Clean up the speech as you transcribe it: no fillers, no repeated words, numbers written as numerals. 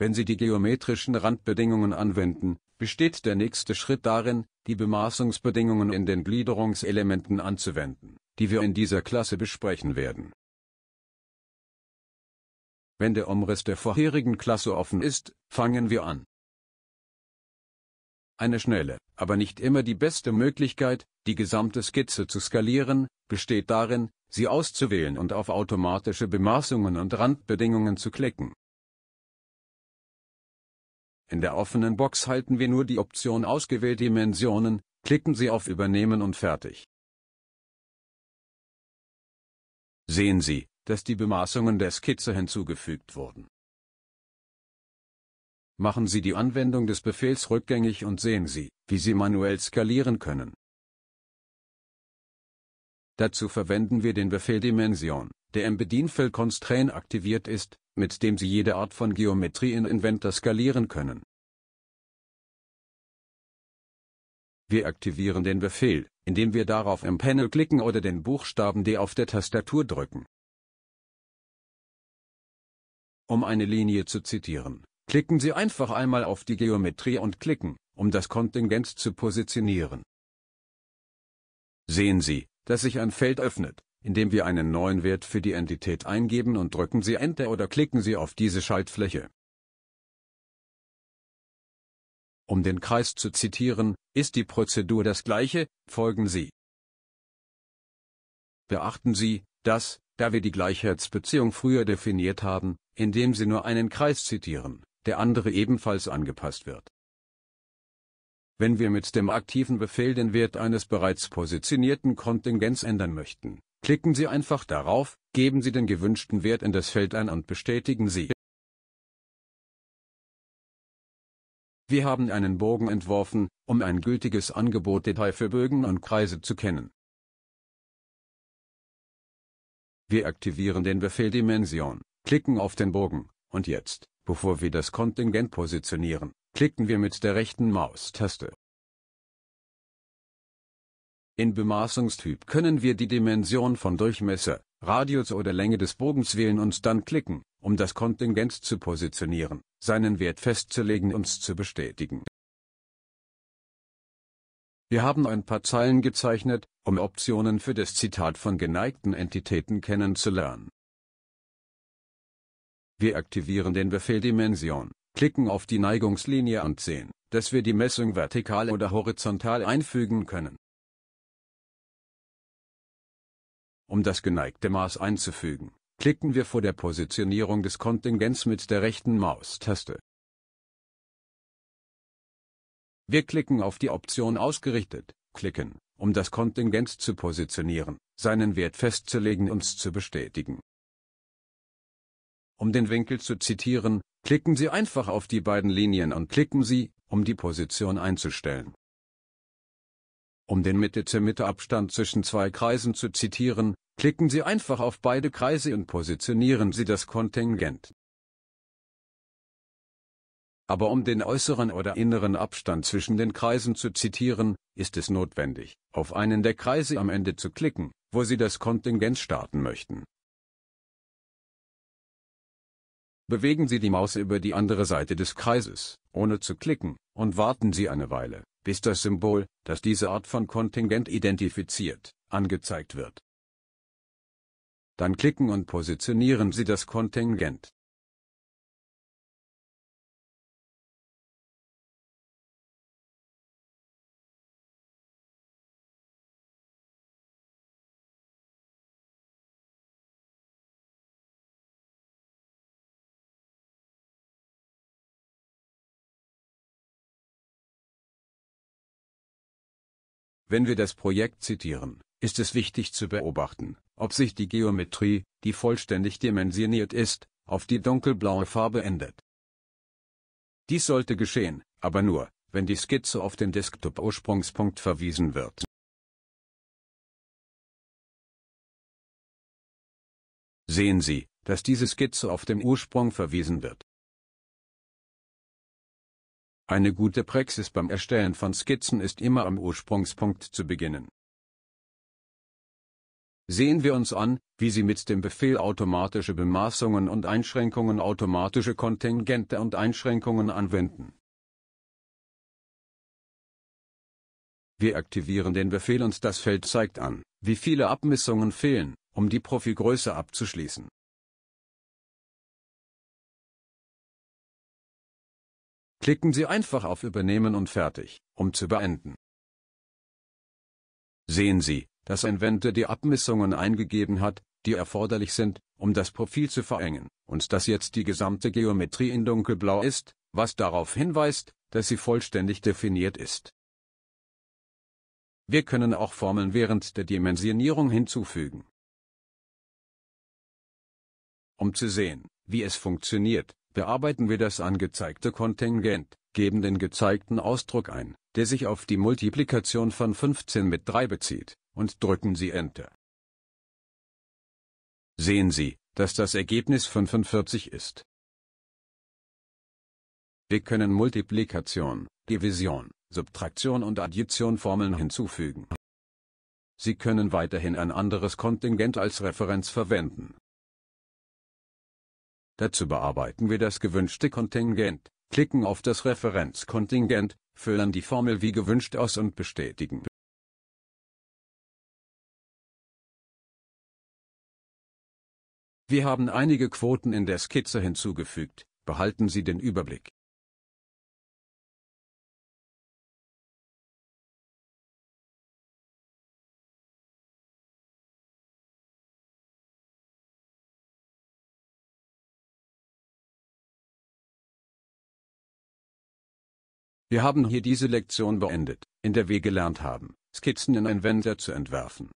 Wenn Sie die geometrischen Randbedingungen anwenden, besteht der nächste Schritt darin, die Bemaßungsbedingungen in den Gliederungselementen anzuwenden, die wir in dieser Klasse besprechen werden. Wenn der Umriss der vorherigen Klasse offen ist, fangen wir an. Eine schnelle, aber nicht immer die beste Möglichkeit, die gesamte Skizze zu skalieren, besteht darin, sie auszuwählen und auf automatische Bemaßungen und Randbedingungen zu klicken. In der offenen Box halten wir nur die Option Ausgewählte Dimensionen, klicken Sie auf Übernehmen und fertig. Sehen Sie, dass die Bemaßungen der Skizze hinzugefügt wurden. Machen Sie die Anwendung des Befehls rückgängig und sehen Sie, wie Sie manuell skalieren können. Dazu verwenden wir den Befehl Dimension, der im Bedienfeld Constrain aktiviert ist, mit dem Sie jede Art von Geometrie in Inventor skalieren können. Wir aktivieren den Befehl, indem wir darauf im Panel klicken oder den Buchstaben D auf der Tastatur drücken. Um eine Linie zu zitieren, klicken Sie einfach einmal auf die Geometrie und klicken, um das Kontingent zu positionieren. Sehen Sie, dass sich ein Feld öffnet, indem wir einen neuen Wert für die Entität eingeben und drücken Sie Enter oder klicken Sie auf diese Schaltfläche. Um den Kreis zu zitieren, ist die Prozedur das gleiche, folgen Sie. Beachten Sie, dass, da wir die Gleichheitsbeziehung früher definiert haben, indem Sie nur einen Kreis zitieren, der andere ebenfalls angepasst wird. Wenn wir mit dem aktiven Befehl den Wert eines bereits positionierten Kontingents ändern möchten, klicken Sie einfach darauf, geben Sie den gewünschten Wert in das Feld ein und bestätigen Sie. Wir haben einen Bogen entworfen, um ein gültiges Angebot Detail für Bögen und Kreise zu kennen. Wir aktivieren den Befehl Dimension, klicken auf den Bogen, und jetzt, bevor wir das Kontingent positionieren, klicken wir mit der rechten Maustaste. In Bemaßungstyp können wir die Dimension von Durchmesser, Radius oder Länge des Bogens wählen und dann klicken, um das Kontingent zu positionieren, seinen Wert festzulegen und zu bestätigen. Wir haben ein paar Zeilen gezeichnet, um Optionen für das Zitat von geneigten Entitäten kennenzulernen. Wir aktivieren den Befehl Dimension, klicken auf die Neigungslinie und sehen, dass wir die Messung vertikal oder horizontal einfügen können. Um das geneigte Maß einzufügen, klicken wir vor der Positionierung des Kontingents mit der rechten Maustaste. Wir klicken auf die Option Ausgerichtet, klicken, um das Kontingent zu positionieren, seinen Wert festzulegen und zu bestätigen. Um den Winkel zu zitieren, klicken Sie einfach auf die beiden Linien und klicken Sie, um die Position einzustellen. Um den Mitte-zu-Mitte-Abstand zwischen zwei Kreisen zu zitieren, klicken Sie einfach auf beide Kreise und positionieren Sie das Kontingent. Aber um den äußeren oder inneren Abstand zwischen den Kreisen zu zitieren, ist es notwendig, auf einen der Kreise am Ende zu klicken, wo Sie das Kontingent starten möchten. Bewegen Sie die Maus über die andere Seite des Kreises, ohne zu klicken, und warten Sie eine Weile, bis das Symbol, das diese Art von Kontingent identifiziert, angezeigt wird. Dann klicken und positionieren Sie das Kontingent. Wenn wir das Projekt zitieren, ist es wichtig zu beobachten, ob sich die Geometrie, die vollständig dimensioniert ist, auf die dunkelblaue Farbe ändert. Dies sollte geschehen, aber nur, wenn die Skizze auf den Desktop-Ursprungspunkt verwiesen wird. Sehen Sie, dass diese Skizze auf dem Ursprung verwiesen wird. Eine gute Praxis beim Erstellen von Skizzen ist immer am Ursprungspunkt zu beginnen. Sehen wir uns an, wie Sie mit dem Befehl automatische Bemaßungen und Einschränkungen, automatische Kontingente und Einschränkungen anwenden. Wir aktivieren den Befehl und das Feld zeigt an, wie viele Abmessungen fehlen, um die Profilgröße abzuschließen. Klicken Sie einfach auf Übernehmen und Fertig, um zu beenden. Sehen Sie, dass Envente die Abmessungen eingegeben hat, die erforderlich sind, um das Profil zu verengen, und dass jetzt die gesamte Geometrie in dunkelblau ist, was darauf hinweist, dass sie vollständig definiert ist. Wir können auch Formeln während der Dimensionierung hinzufügen. Um zu sehen, wie es funktioniert, bearbeiten wir das angezeigte Kontingent, geben den gezeigten Ausdruck ein, der sich auf die Multiplikation von 15 mit 3 bezieht, und drücken Sie Enter. Sehen Sie, dass das Ergebnis 45 ist. Wir können Multiplikation, Division, Subtraktion und Addition Formeln hinzufügen. Sie können weiterhin ein anderes Kontingent als Referenz verwenden. Dazu bearbeiten wir das gewünschte Kontingent, klicken auf das Referenzkontingent, füllen die Formel wie gewünscht aus und bestätigen. Wir haben einige Quoten in der Skizze hinzugefügt, behalten Sie den Überblick. Wir haben hier diese Lektion beendet, in der wir gelernt haben, Skizzen in Envente zu entwerfen.